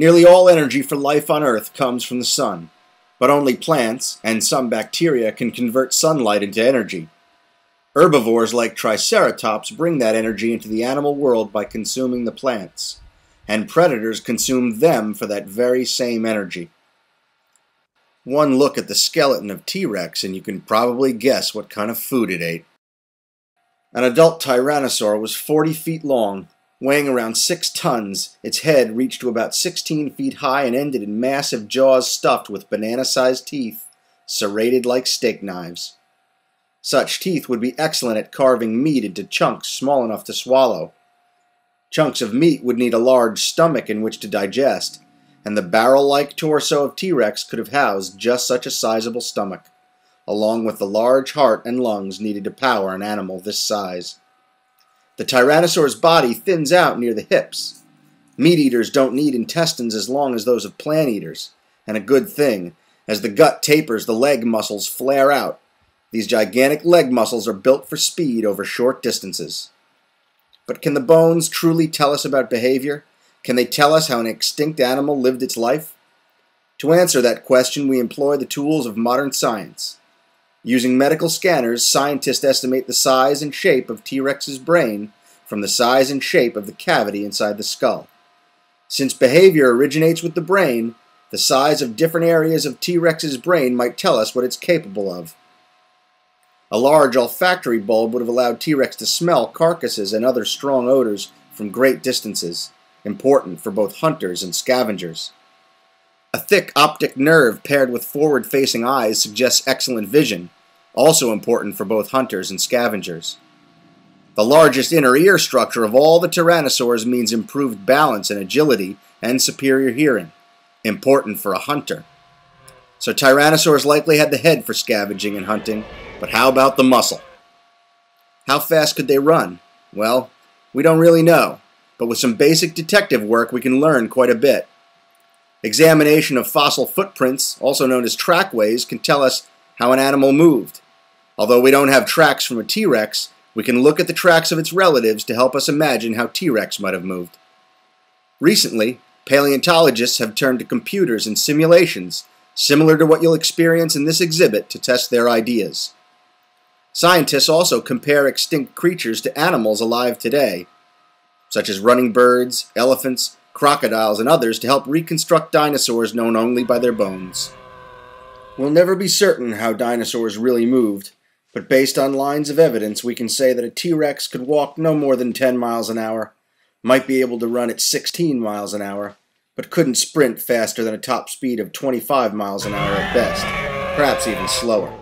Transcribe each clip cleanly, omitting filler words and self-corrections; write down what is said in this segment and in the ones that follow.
Nearly all energy for life on Earth comes from the sun, but only plants and some bacteria can convert sunlight into energy. Herbivores like Triceratops bring that energy into the animal world by consuming the plants, and predators consume them for that very same energy. One look at the skeleton of T. rex and you can probably guess what kind of food it ate. An adult Tyrannosaur was 40 feet long, weighing around 6 tons, its head reached to about 16 feet high and ended in massive jaws stuffed with banana-sized teeth, serrated like steak knives. Such teeth would be excellent at carving meat into chunks small enough to swallow. Chunks of meat would need a large stomach in which to digest, and the barrel-like torso of T. rex could have housed just such a sizable stomach, along with the large heart and lungs needed to power an animal this size. The Tyrannosaur's body thins out near the hips. Meat-eaters don't need intestines as long as those of plant-eaters, and a good thing. As the gut tapers, the leg muscles flare out. These gigantic leg muscles are built for speed over short distances. But can the bones truly tell us about behavior? Can they tell us how an extinct animal lived its life? To answer that question, we employ the tools of modern science. Using medical scanners, scientists estimate the size and shape of T. rex's brain from the size and shape of the cavity inside the skull. Since behavior originates with the brain, the size of different areas of T. rex's brain might tell us what it's capable of. A large olfactory bulb would have allowed T. rex to smell carcasses and other strong odors from great distances, important for both hunters and scavengers. A thick optic nerve paired with forward-facing eyes suggests excellent vision, also important for both hunters and scavengers. The largest inner ear structure of all the tyrannosaurs means improved balance and agility and superior hearing, important for a hunter. So tyrannosaurs likely had the head for scavenging and hunting, but how about the muscle? How fast could they run? Well, we don't really know, but with some basic detective work we can learn quite a bit. Examination of fossil footprints, also known as trackways, can tell us how an animal moved. Although we don't have tracks from a T. rex, we can look at the tracks of its relatives to help us imagine how T. rex might have moved. Recently, paleontologists have turned to computers and simulations, similar to what you'll experience in this exhibit, to test their ideas. Scientists also compare extinct creatures to animals alive today, such as running birds, elephants, crocodiles, and others to help reconstruct dinosaurs known only by their bones. We'll never be certain how dinosaurs really moved, but based on lines of evidence we can say that a T. rex could walk no more than 10 miles an hour, might be able to run at 16 miles an hour, but couldn't sprint faster than a top speed of 25 miles an hour at best, perhaps even slower.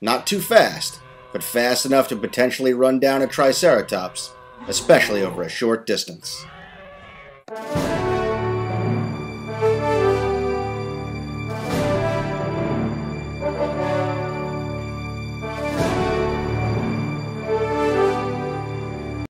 Not too fast, but fast enough to potentially run down a Triceratops, especially over a short distance.